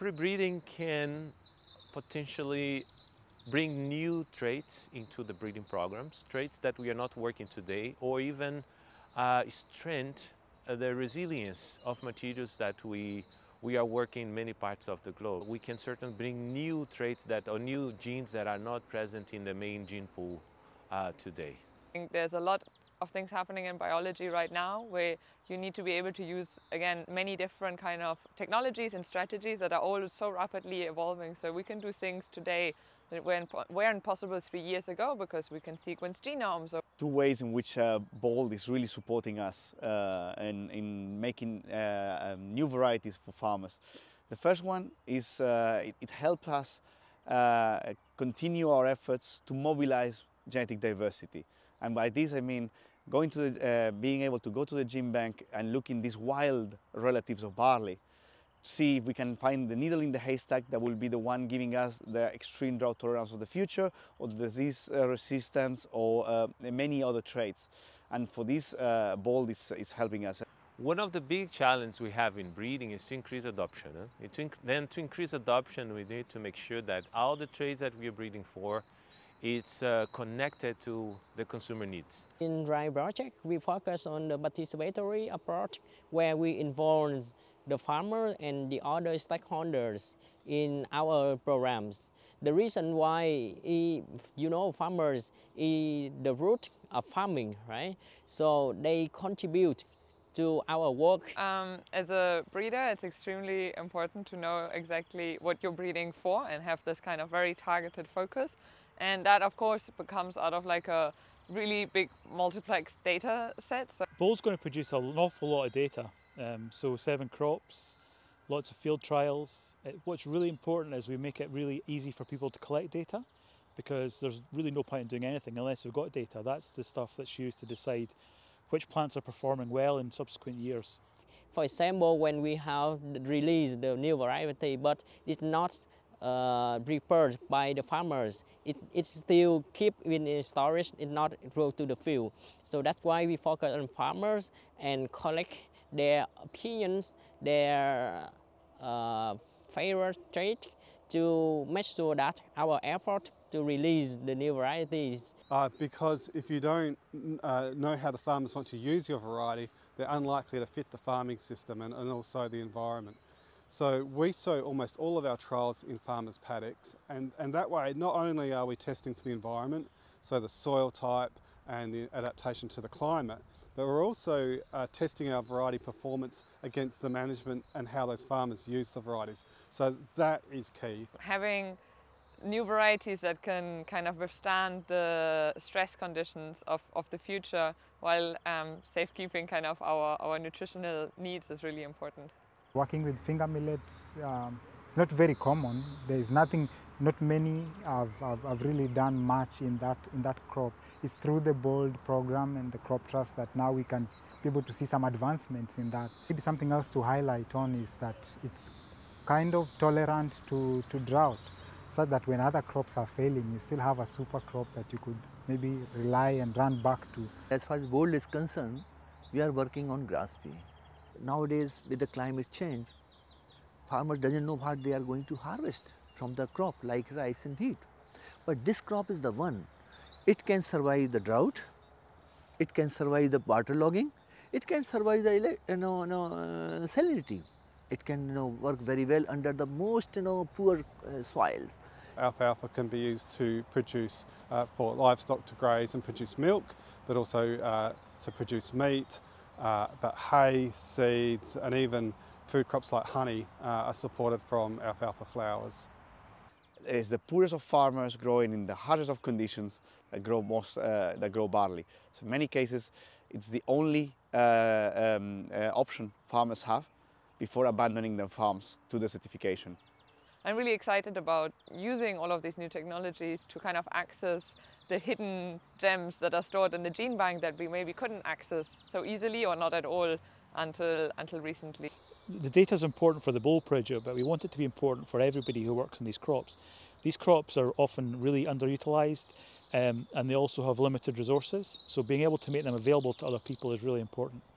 Pre-breeding can potentially bring new traits into the breeding programs, traits that we are not working today, or even strengthen the resilience of materials that we are working in many parts of the globe. We can certainly bring new traits that are new genes that are not present in the main gene pool today. I think there's a lot of things happening in biology right now where you need to be able to use, again, many different kind of technologies and strategies that are all so rapidly evolving. So we can do things today that weren't possible 3 years ago because we can sequence genomes. Two ways in which BOLD is really supporting us in making new varieties for farmers. The first one is it helps us continue our efforts to mobilize genetic diversity. And by this I mean going to being able to go to the gene bank and look in these wild relatives of barley, see if we can find the needle in the haystack that will be the one giving us the extreme drought tolerance of the future, or the disease resistance, or many other traits. And for this, BOLD is helping us. One of the big challenges we have in breeding is to increase adoption. To increase adoption, we need to make sure that all the traits that we are breeding for, it's connected to the consumer needs. In Dry Project, we focus on the participatory approach where we involve the farmer and the other stakeholders in our programs. The reason why, farmers is the root of farming, right? So they contribute to our work. As a breeder, it's extremely important to know exactly what you're breeding for and have this kind of very targeted focus. And that, of course, becomes out of like a really big multiplex data set. So BOLD's going to produce an awful lot of data. So 7 crops, lots of field trials. What's really important is we make it really easy for people to collect data, because there's really no point in doing anything unless we've got data. That's the stuff that's used to decide which plants are performing well in subsequent years. For example, when we have released the new variety, but it's not prepared by the farmers, it's still kept in storage, it's not brought to the field. So that's why we focus on farmers and collect their opinions, their favorite traits, to make sure that our effort to release the new varieties. Because if you don't know how the farmers want to use your variety, they're unlikely to fit the farming system and also the environment. So we sow almost all of our trials in farmers' paddocks, and that way not only are we testing for the environment, so the soil type and the adaptation to the climate, but we're also testing our variety performance against the management and how those farmers use the varieties. So that is key. Having new varieties that can kind of withstand the stress conditions of the future while safekeeping kind of our nutritional needs is really important. Working with finger millet, it's not very common. There's nothing, not many have really done much in that crop. It's through the BOLD program and the Crop Trust that now we can be able to see some advancements in that. Maybe something else to highlight on is that it's kind of tolerant to drought, so that when other crops are failing, you still have a super crop that you could maybe rely and run back to. As far as BOLD is concerned, we are working on grasspea. Nowadays, with the climate change, farmers doesn't know what they are going to harvest from the crop, like rice and wheat. But this crop is the one. It can survive the drought, it can survive the waterlogging, it can survive the salinity. It can work very well under the most poor soils. Alfalfa can be used to produce for livestock to graze and produce milk, but also to produce meat. But hay, seeds, and even food crops like honey are supported from alfalfa flowers. It's the poorest of farmers growing in the hardest of conditions that grow most barley. So in many cases, it's the only option farmers have before abandoning their farms to the desertification. I'm really excited about using all of these new technologies to kind of access the hidden gems that are stored in the gene bank that we maybe couldn't access so easily or not at all until recently. The data is important for the BOLD project, but we want it to be important for everybody who works in these crops. These crops are often really underutilised and they also have limited resources, so being able to make them available to other people is really important.